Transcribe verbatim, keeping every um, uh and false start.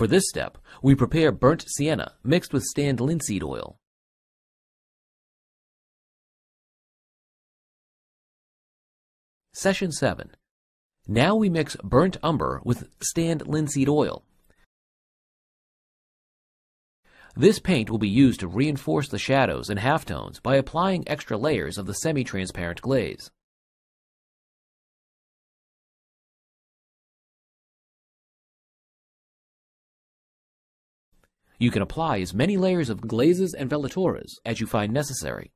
For this step, we prepare burnt sienna mixed with stand linseed oil. Session seven. Now we mix burnt umber with stand linseed oil. This paint will be used to reinforce the shadows and halftones by applying extra layers of the semi-transparent glaze. You can apply as many layers of glazes and velatoras as you find necessary.